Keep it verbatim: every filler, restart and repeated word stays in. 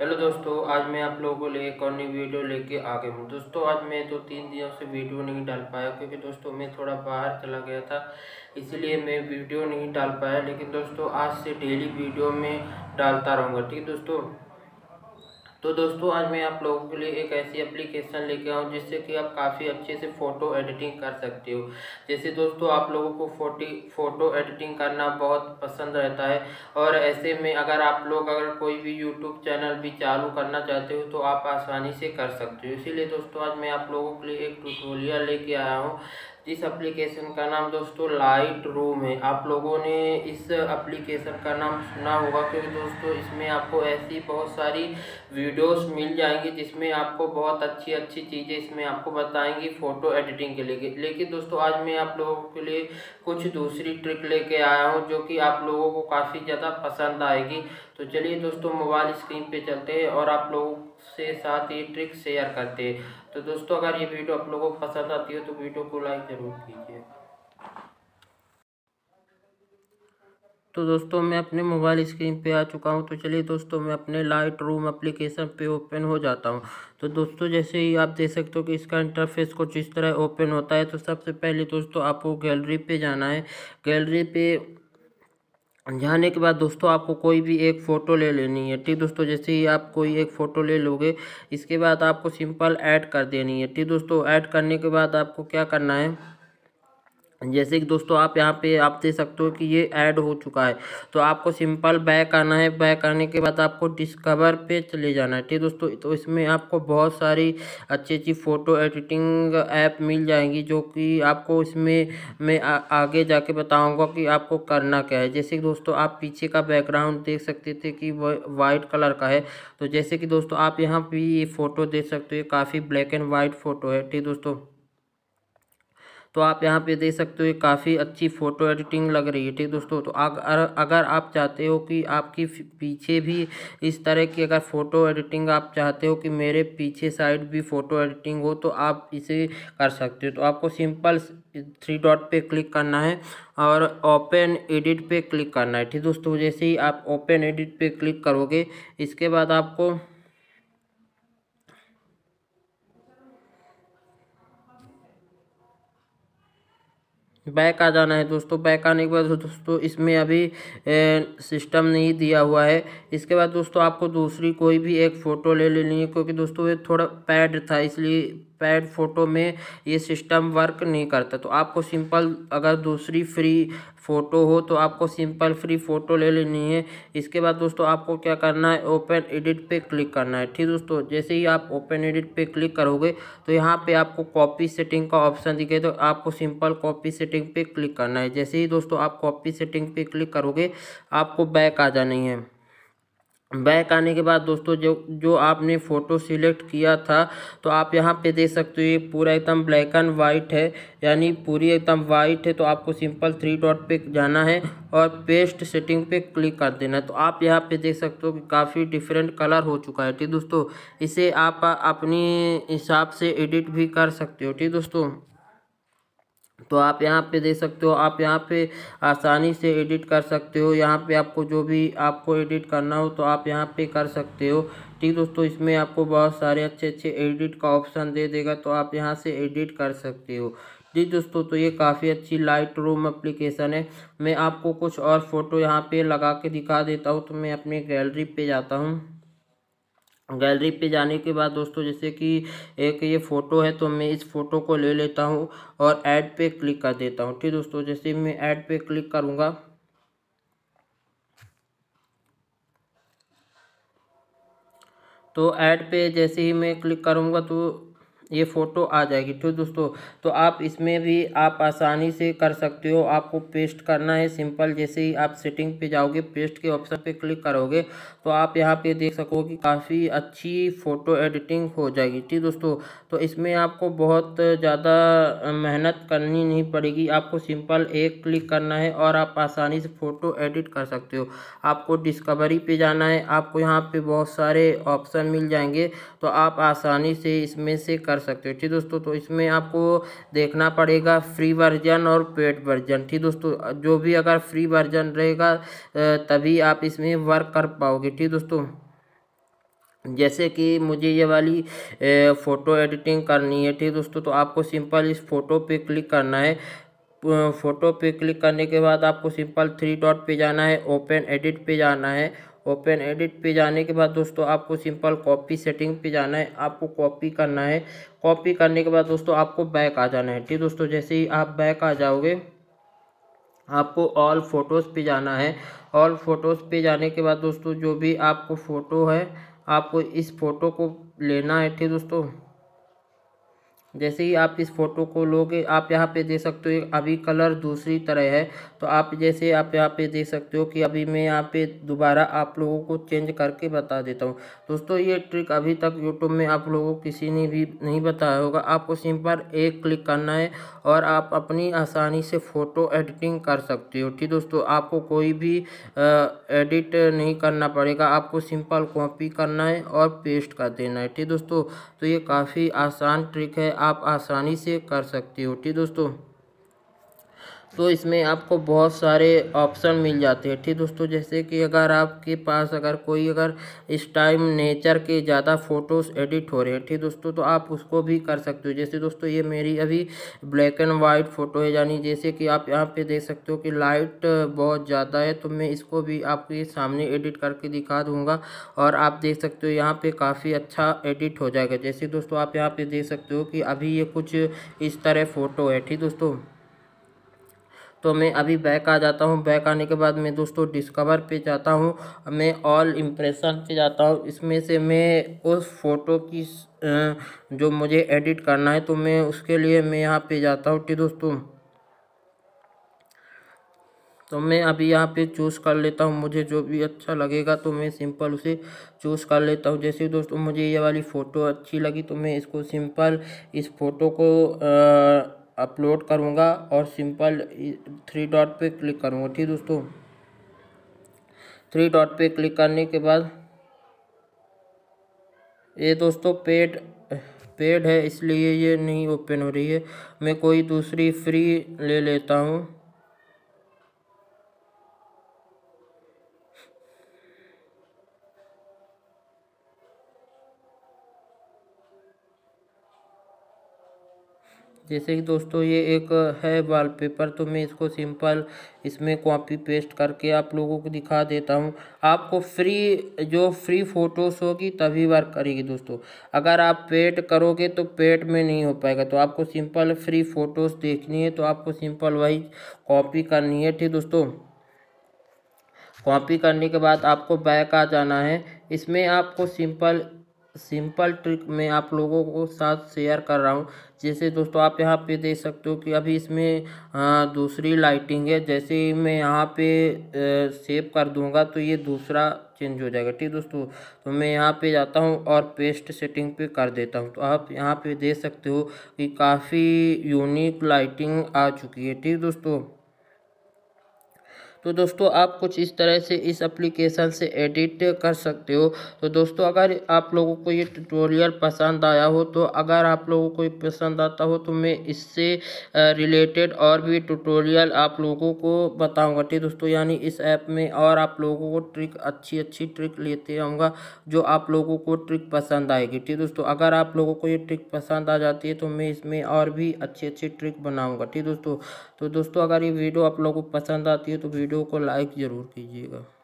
Hello दोस्तों, आज मैं आप लोगों को ले एक और नई वीडियो लेके आ गया हूँ। दोस्तों आज मैं तो तीन दिनों से वीडियो नहीं डाल पाया क्योंकि दोस्तों मैं थोड़ा बाहर चला गया था, इसलिए मैं वीडियो नहीं डाल पाया। लेकिन दोस्तों आज से डेली वीडियो में डालता रहूँगा, ठीक है दोस्तों। तो दोस्तों आज मैं आप लोगों के लिए एक ऐसी एप्लीकेशन लेके आऊँ जिससे कि आप काफ़ी अच्छे से फ़ोटो एडिटिंग कर सकते हो। जैसे दोस्तों आप लोगों को फोटी फ़ोटो एडिटिंग करना बहुत पसंद रहता है, और ऐसे में अगर आप लोग अगर कोई भी यूट्यूब चैनल भी चालू करना चाहते हो तो आप आसानी से कर सकते हो। इसीलिए दोस्तों आज मैं आप लोगों के लिए एक ट्यूटोरियल लेके आया हूँ। इस एप्लीकेशन का नाम दोस्तों लाइट रूम है। आप लोगों ने इस एप्लीकेशन का नाम सुना होगा क्योंकि दोस्तों इसमें आपको ऐसी बहुत सारी वीडियोस मिल जाएंगी जिसमें आपको बहुत अच्छी अच्छी चीज़ें इसमें आपको बताएंगी फ़ोटो एडिटिंग के लिए। लेकिन दोस्तों आज मैं आप लोगों के लिए कुछ दूसरी ट्रिक लेके आया हूँ जो कि आप लोगों को काफ़ी ज़्यादा पसंद आएगी। तो चलिए दोस्तों मोबाइल स्क्रीन पर चलते हैं और आप लोगों से साथ ये ट्रिक शेयर करते हैं। तो दोस्तों अगर ये वीडियो आप लोगों को पसंद आती है तो वीडियो को लाइक जरूर कीजिए। तो दोस्तों मैं अपने मोबाइल स्क्रीन पे आ चुका हूँ। तो चलिए दोस्तों मैं अपने लाइट रूम एप्लीकेशन पे ओपन हो जाता हूँ। तो दोस्तों जैसे ही आप देख सकते हो कि इसका इंटरफेस कुछ इस तरह ओपन होता है। तो सबसे पहले दोस्तों आपको गैलरी पे जाना है। गैलरी पे जाने के बाद दोस्तों आपको कोई भी एक फ़ोटो ले लेनी है, ठीक दोस्तों। जैसे ही आप कोई एक फ़ोटो ले लोगे इसके बाद आपको सिंपल ऐड कर देनी है, ठीक दोस्तों। ऐड करने के बाद आपको क्या करना है, जैसे कि दोस्तों आप यहाँ पे आप देख सकते हो कि ये ऐड हो चुका है। तो आपको सिंपल बैक आना है। बैक आने के बाद आपको डिस्कवर पे चले जाना है, ठीक दोस्तों। तो इसमें आपको बहुत सारी अच्छी अच्छी फ़ोटो एडिटिंग ऐप मिल जाएंगी जो कि आपको इसमें मैं आ, आगे जाके बताऊंगा कि आपको करना क्या है। जैसे कि दोस्तों आप पीछे का बैकग्राउंड देख सकते थे कि वाइट कलर का है। तो जैसे कि दोस्तों आप यहाँ पर ये फ़ोटो देख सकते हो, काफ़ी ब्लैक एंड वाइट फ़ोटो है, ठीक दोस्तों। तो आप यहाँ पे देख सकते हो काफ़ी अच्छी फ़ोटो एडिटिंग लग रही है, ठीक दोस्तों। तो अगर अगर आप चाहते हो कि आपकी पीछे भी इस तरह की अगर फ़ोटो एडिटिंग आप चाहते हो कि मेरे पीछे साइड भी फ़ोटो एडिटिंग हो तो आप इसे कर सकते हो। तो आपको सिंपल थ्री डॉट पे क्लिक करना है और ओपन एडिट पे क्लिक करना है, ठीक दोस्तों। जैसे ही आप ओपन एडिट पे क्लिक करोगे इसके बाद आपको बैक आ जाना है दोस्तों। बैक आने के बाद दोस्तों इसमें अभी ए, सिस्टम नहीं दिया हुआ है। इसके बाद दोस्तों आपको दूसरी कोई भी एक फ़ोटो ले लेनी है क्योंकि दोस्तों ये थोड़ा पैड था, इसलिए पैड फ़ोटो में ये सिस्टम वर्क नहीं करता। तो आपको सिंपल अगर दूसरी फ्री फ़ोटो हो तो आपको सिंपल फ्री फ़ोटो ले लेनी है। इसके बाद दोस्तों आपको क्या करना है, ओपन एडिट पे क्लिक करना है, ठीक दोस्तों। जैसे ही आप ओपन एडिट पे क्लिक करोगे तो यहाँ पे आपको कॉपी सेटिंग का ऑप्शन दिखे, तो आपको सिंपल कॉपी सेटिंग पे क्लिक करना है। जैसे ही दोस्तों आप कॉपी सेटिंग पे क्लिक करोगे आपको बैक आ जानी है। बैक आने के बाद दोस्तों जो जो आपने फ़ोटो सिलेक्ट किया था तो आप यहाँ पे देख सकते हो ये पूरा एकदम ब्लैक एंड वाइट है, यानी पूरी एकदम वाइट है। तो आपको सिंपल थ्री डॉट पे जाना है और पेस्ट सेटिंग पे क्लिक कर देना है। तो आप यहाँ पे देख सकते हो कि काफ़ी डिफरेंट कलर हो चुका है, ठीक दोस्तों। इसे आप अपने हिसाब से एडिट भी कर सकते हो, ठीक दोस्तों। तो आप यहाँ पे देख सकते हो, आप यहाँ पे आसानी से एडिट कर सकते हो। यहाँ पे आपको जो भी आपको एडिट करना हो तो आप यहाँ पे कर सकते हो, ठीक दोस्तों। इसमें आपको बहुत सारे अच्छे अच्छे एडिट का ऑप्शन दे देगा, तो आप यहाँ से एडिट कर सकते हो, ठीक दोस्तों। तो ये काफ़ी अच्छी लाइट रूम एप्लीकेशन है। मैं आपको कुछ और फ़ोटो यहाँ पर लगा के दिखा देता हूँ। तो मैं अपनी गैलरी पर जाता हूँ। गैलरी पे जाने के बाद दोस्तों जैसे कि एक ये फ़ोटो है तो मैं इस फ़ोटो को ले लेता हूँ और ऐड पे क्लिक कर देता हूँ, ठीक दोस्तों। जैसे मैं ऐड पे क्लिक करूँगा तो ऐड पे जैसे ही मैं क्लिक करूँगा तो ये फ़ोटो आ जाएगी, ठीक दोस्तों। तो आप इसमें भी आप आसानी से कर सकते हो। आपको पेस्ट करना है सिंपल। जैसे ही आप सेटिंग पे जाओगे, पेस्ट के ऑप्शन पे क्लिक करोगे तो आप यहाँ पे देख सको कि काफ़ी अच्छी फ़ोटो एडिटिंग हो जाएगी, ठीक दोस्तों। तो इसमें आपको बहुत ज़्यादा मेहनत करनी नहीं पड़ेगी। आपको सिंपल एक क्लिक करना है और आप आसानी से फ़ोटो एडिट कर सकते हो। आपको डिस्कवरी पे जाना है, आपको यहाँ पर बहुत सारे ऑप्शन मिल जाएंगे तो आप आसानी से इसमें से कर सकते हो, ठीक दोस्तों। तो इसमें आपको देखना पड़ेगा फ्री वर्जन और पेड वर्जन, ठीक दोस्तों। जो भी अगर फ्री वर्जन रहेगा तभी आप इसमें वर्क कर पाओगे, ठीक दोस्तों। जैसे कि मुझे ये वाली फ़ोटो एडिटिंग करनी है, ठीक दोस्तों। तो आपको सिंपल इस फ़ोटो पे क्लिक करना है। फ़ोटो पे क्लिक करने के बाद आपको सिंपल थ्री डॉट पे जाना है, ओपन एडिट पे जाना है। ओपन एडिट पे जाने के बाद दोस्तों आपको सिंपल कॉपी सेटिंग पे जाना है, आपको कॉपी करना है। कॉपी करने के बाद दोस्तों आपको बैक आ जाना है, ठीक दोस्तों। जैसे ही आप बैक आ जाओगे आपको ऑल फ़ोटोज़ पे जाना है। ऑल फ़ोटोज़ पे जाने के बाद दोस्तों जो भी आपको फ़ोटो है आपको इस फ़ोटो को लेना है, ठीक दोस्तों। जैसे ही आप इस फ़ोटो को लोगे आप यहाँ पे देख सकते हो अभी कलर दूसरी तरह है। तो आप जैसे आप यहाँ पे देख सकते हो कि अभी मैं यहाँ पे दोबारा आप लोगों को चेंज करके बता देता हूँ दोस्तों। ये ट्रिक अभी तक यूट्यूब में आप लोगों को किसी ने भी नहीं बताया होगा। आपको सिंपल एक क्लिक करना है और आप अपनी आसानी से फ़ोटो एडिटिंग कर सकते हो, ठीक दोस्तों। आपको कोई भी एडिट नहीं करना पड़ेगा, आपको सिंपल कॉपी करना है और पेस्ट कर देना है, ठीक दोस्तों। तो ये काफ़ी आसान ट्रिक है, आप आसानी से कर सकते हो, ठीक दोस्तों। तो इसमें आपको बहुत सारे ऑप्शन मिल जाते हैं, ठीक दोस्तों। जैसे कि अगर आपके पास अगर कोई अगर इस टाइम नेचर के ज़्यादा फ़ोटोज़ एडिट हो रहे हैं, ठीक दोस्तों, तो आप उसको भी कर सकते हो। जैसे दोस्तों ये मेरी अभी ब्लैक एंड वाइट फ़ोटो है, यानी जैसे कि आप यहाँ पे देख सकते हो कि लाइट बहुत ज़्यादा है, तो मैं इसको भी आपके सामने एडिट करके दिखा दूँगा और आप देख सकते हो यहाँ पर काफ़ी अच्छा एडिट हो जाएगा। जैसे दोस्तों आप यहाँ पर देख सकते हो कि अभी ये कुछ इस तरह फ़ोटो है, ठीक दोस्तों। तो मैं अभी बैक आ जाता हूँ। बैक आने के बाद मैं दोस्तों डिस्कवर पे जाता हूँ, मैं ऑल इम्प्रेशन पे जाता हूँ। इसमें से मैं उस फ़ोटो की जो मुझे एडिट करना है तो मैं उसके लिए मैं यहाँ पे जाता हूँ, ठीक दोस्तों। तो मैं अभी यहाँ पे चूज़ कर लेता हूँ, मुझे जो भी अच्छा लगेगा तो मैं सिंपल उसे चूज़ कर लेता हूँ। जैसे दोस्तों मुझे ये वाली फ़ोटो अच्छी लगी तो मैं इसको सिंपल इस फ़ोटो को आ, अपलोड करूँगा और सिंपल थ्री डॉट पे क्लिक करूँगा, ठीक दोस्तों। थ्री डॉट पे क्लिक करने के बाद ये दोस्तों पेड पेड है इसलिए ये नहीं ओपन हो रही है। मैं कोई दूसरी फ्री ले लेता हूँ। जैसे कि दोस्तों ये एक है वॉलपेपर, तो मैं इसको सिंपल इसमें कॉपी पेस्ट करके आप लोगों को दिखा देता हूँ। आपको फ्री जो फ्री फ़ोटोज़ होगी तभी वर्क करेगी दोस्तों। अगर आप पेड करोगे तो पेड में नहीं हो पाएगा। तो आपको सिंपल फ्री फ़ोटोज़ देखनी है तो आपको सिंपल वही कॉपी करनी है, ठीक दोस्तों। कॉपी करने के बाद आपको बैक आ जाना है। इसमें आपको सिंपल सिंपल ट्रिक मैं आप लोगों को साथ शेयर कर रहा हूँ। जैसे दोस्तों आप यहाँ पे देख सकते हो कि अभी इसमें दूसरी लाइटिंग है। जैसे ही मैं यहाँ पे सेव कर दूँगा तो ये दूसरा चेंज हो जाएगा, ठीक दोस्तों। तो मैं यहाँ पे जाता हूँ और पेस्ट सेटिंग पे कर देता हूँ। तो आप यहाँ पे देख सकते हो कि काफ़ी यूनिक लाइटिंग आ चुकी है, ठीक दोस्तों। तो दोस्तों आप कुछ इस तरह से इस एप्लीकेशन से एडिट कर सकते हो। तो दोस्तों अगर आप लोगों को ये ट्यूटोरियल पसंद आया हो, तो अगर आप लोगों को ये पसंद आता हो तो मैं इससे रिलेटेड और भी ट्यूटोरियल आप लोगों को बताऊंगा, ठीक दोस्तों। यानी इस ऐप में और आप लोगों को ट्रिक अच्छी अच्छी ट्रिक लेते आऊँगा जो आप लोगों को ट्रिक पसंद आएगी, ठीक दोस्तों। अगर आप लोगों को ये ट्रिक पसंद आ जाती है तो मैं इसमें और भी अच्छी अच्छी ट्रिक बनाऊँगा, ठीक दोस्तों। तो दोस्तों अगर ये वीडियो आप लोगों को पसंद आती है तो वीडियो को लाइक ज़रूर कीजिएगा।